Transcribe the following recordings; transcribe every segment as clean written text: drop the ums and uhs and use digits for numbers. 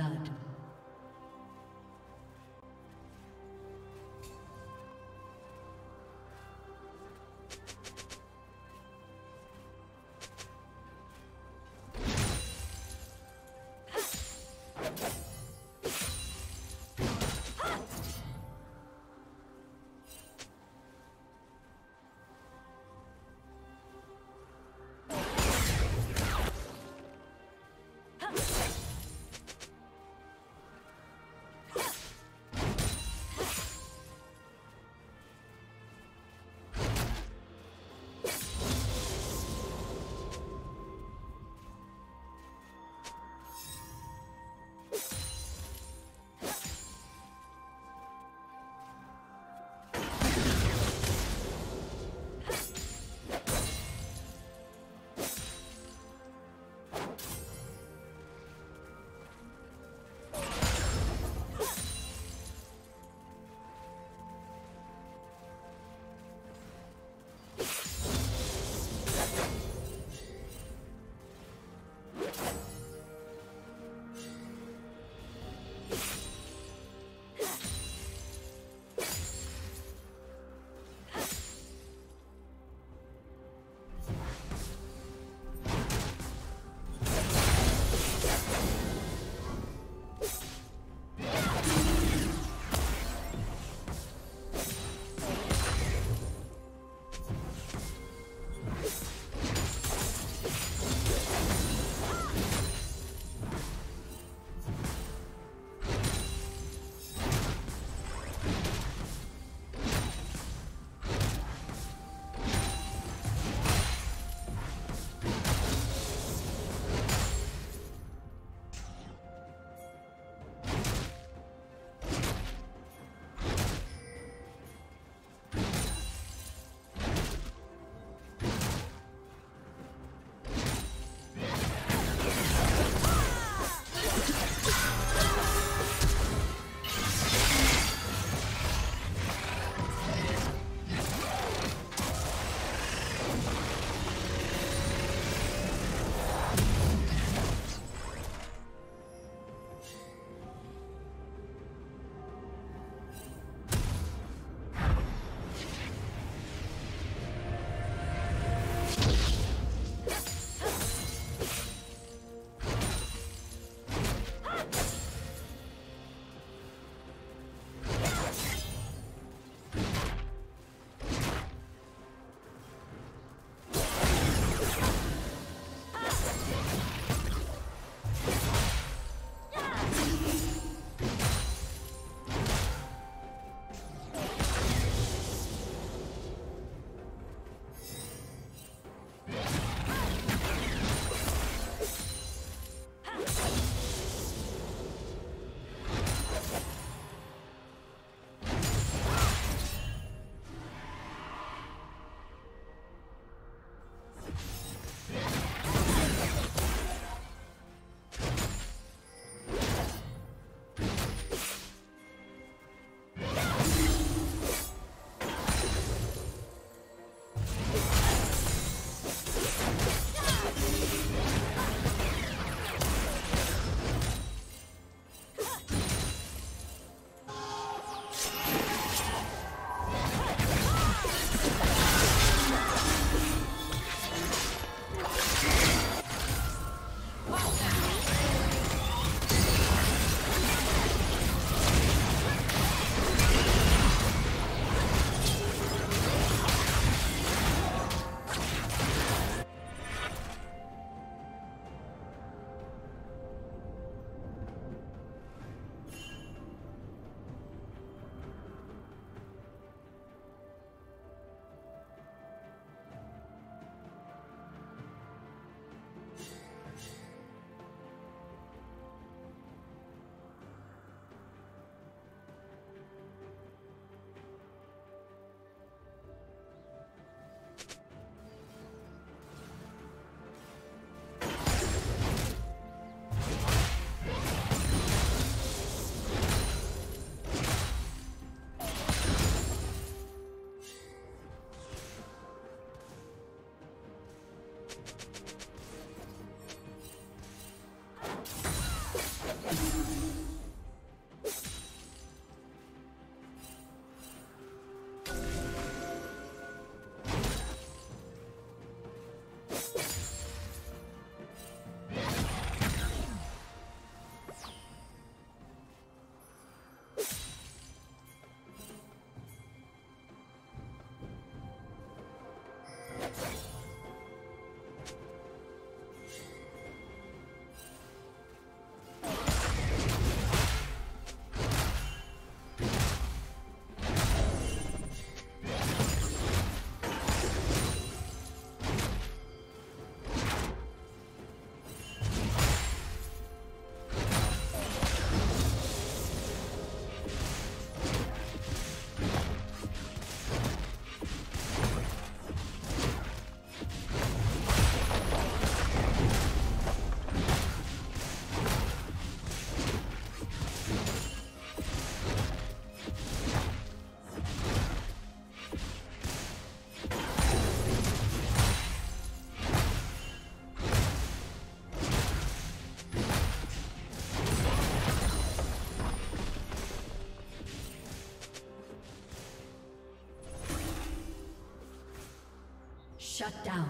blood. Shut down.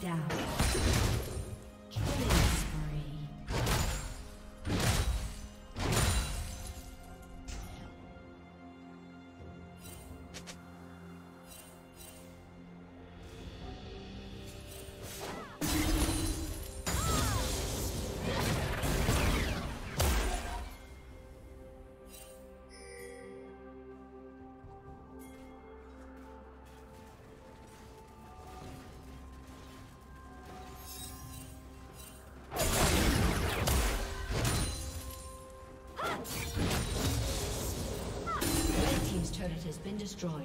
Shut down. Killing spree. Has been destroyed.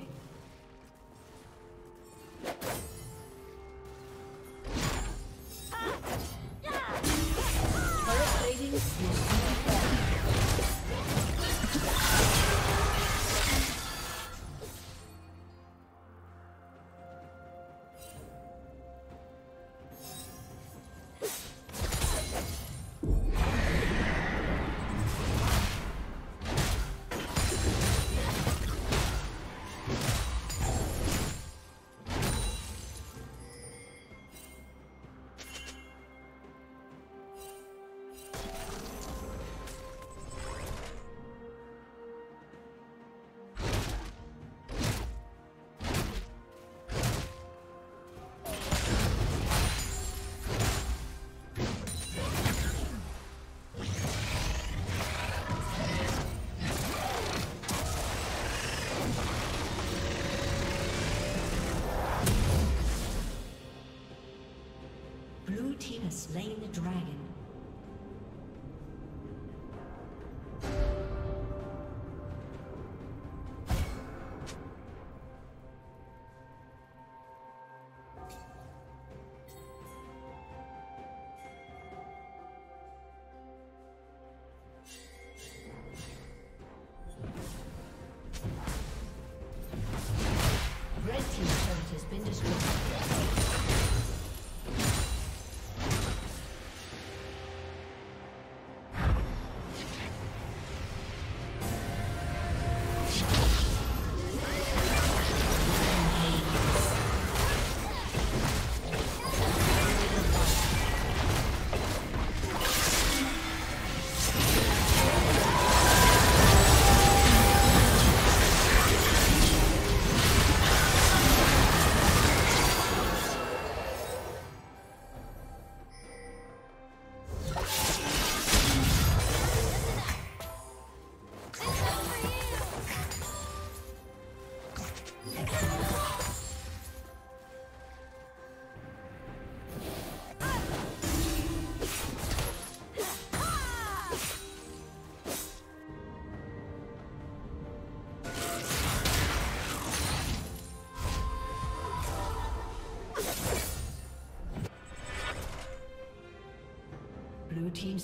Slain the dragon. Red team's turret has been destroyed. Blue team's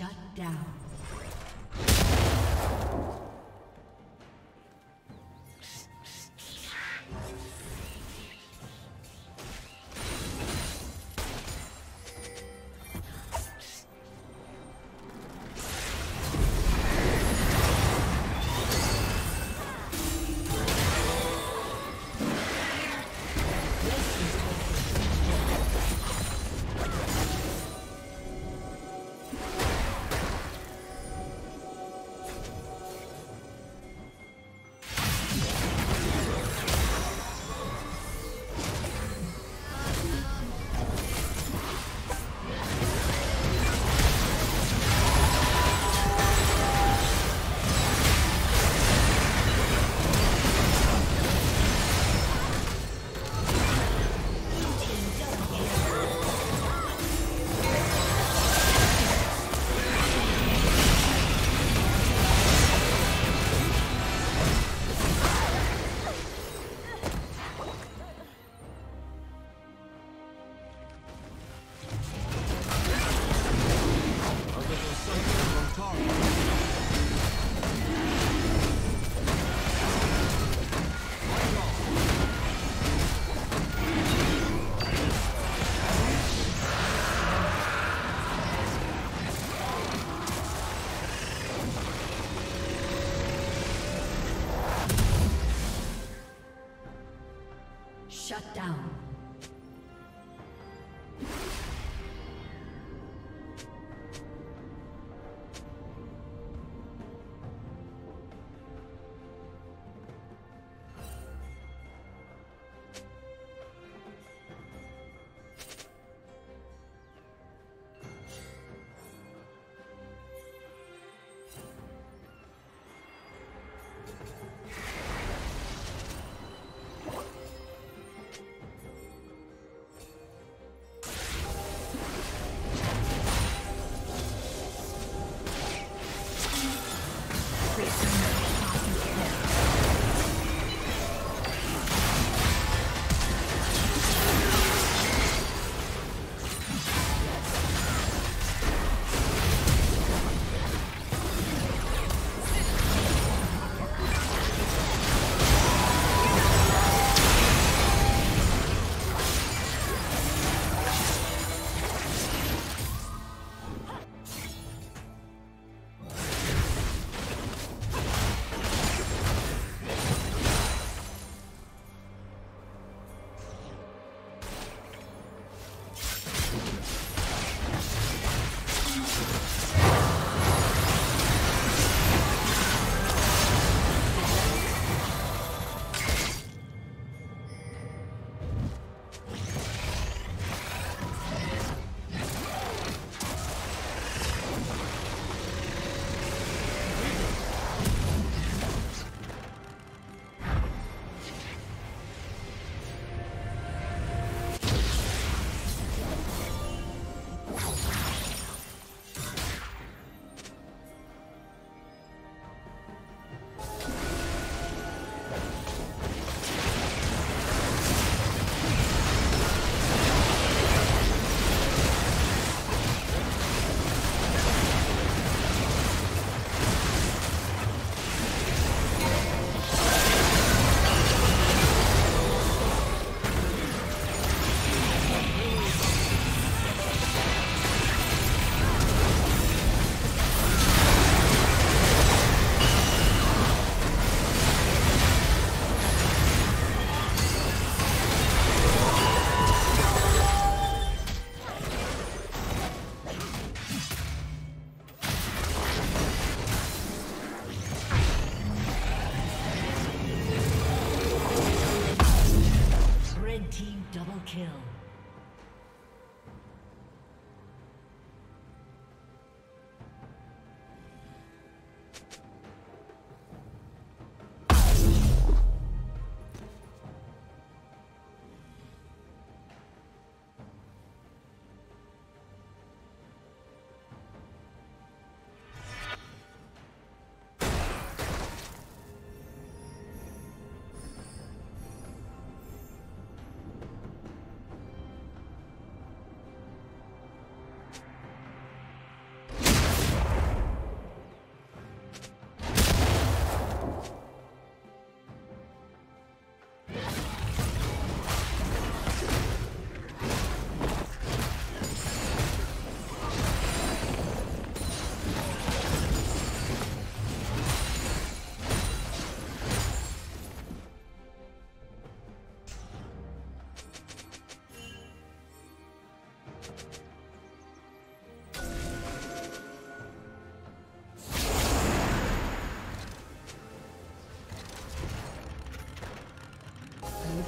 Shut down. Shut down.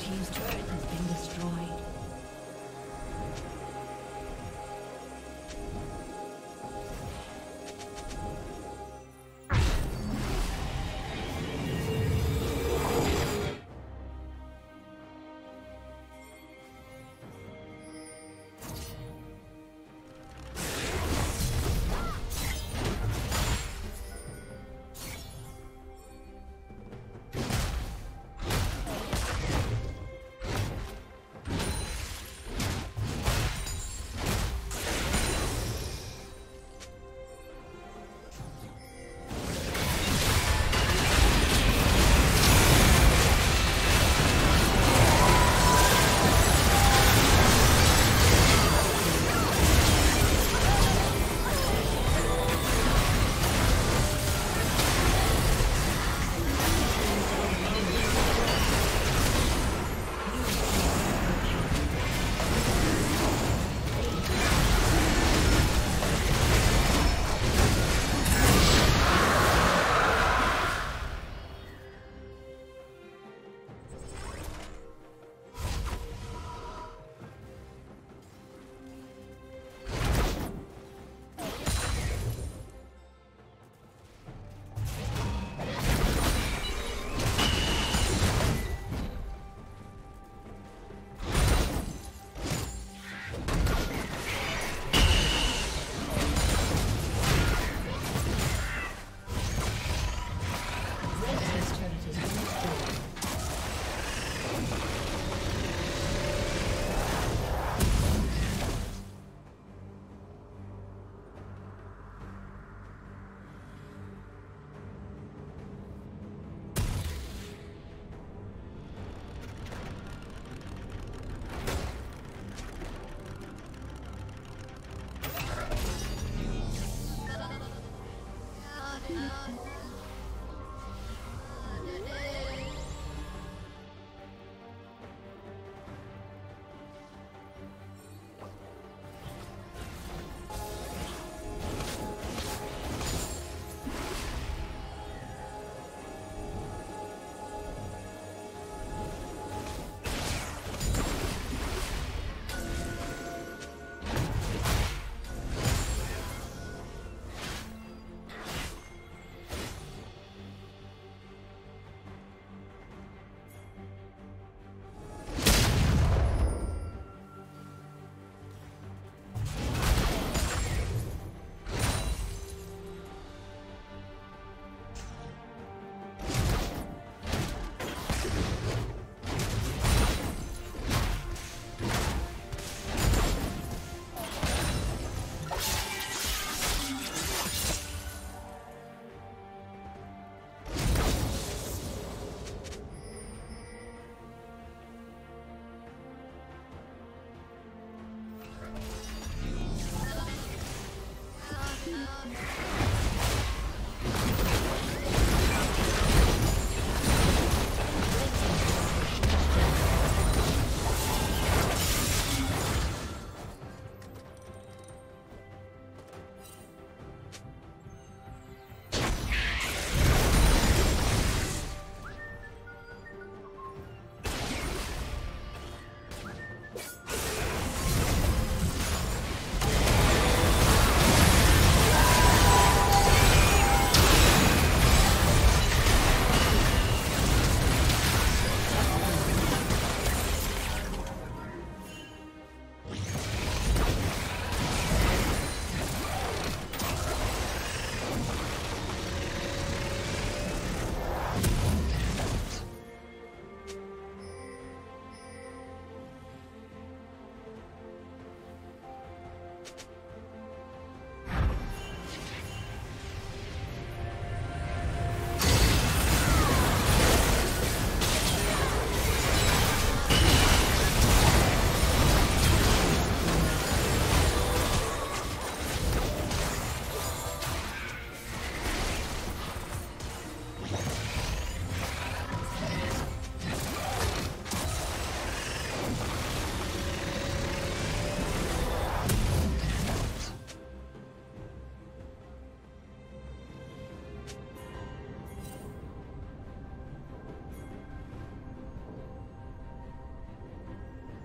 team's turret has been destroyed.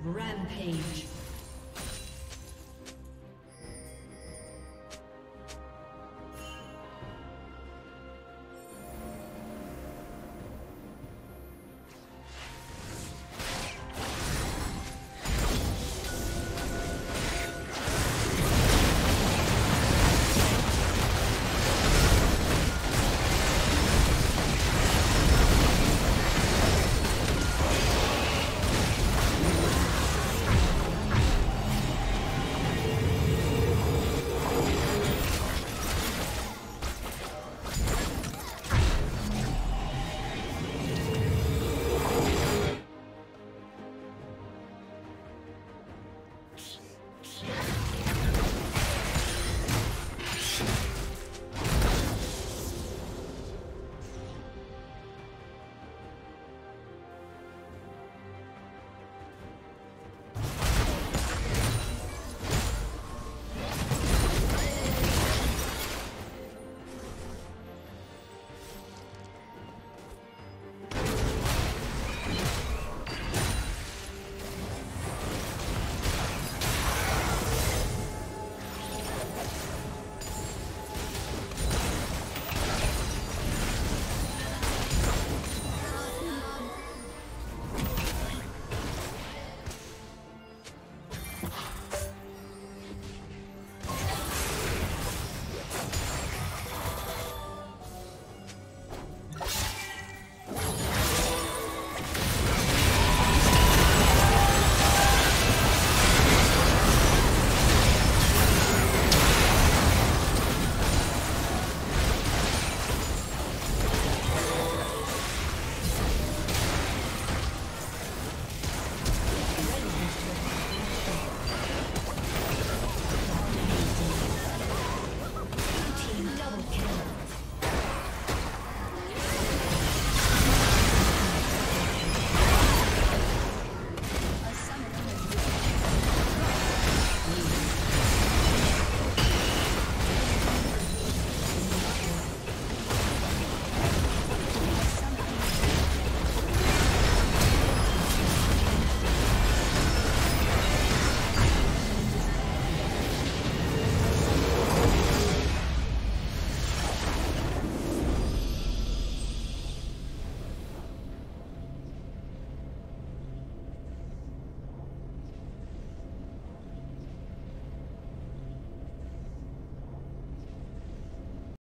Rampage.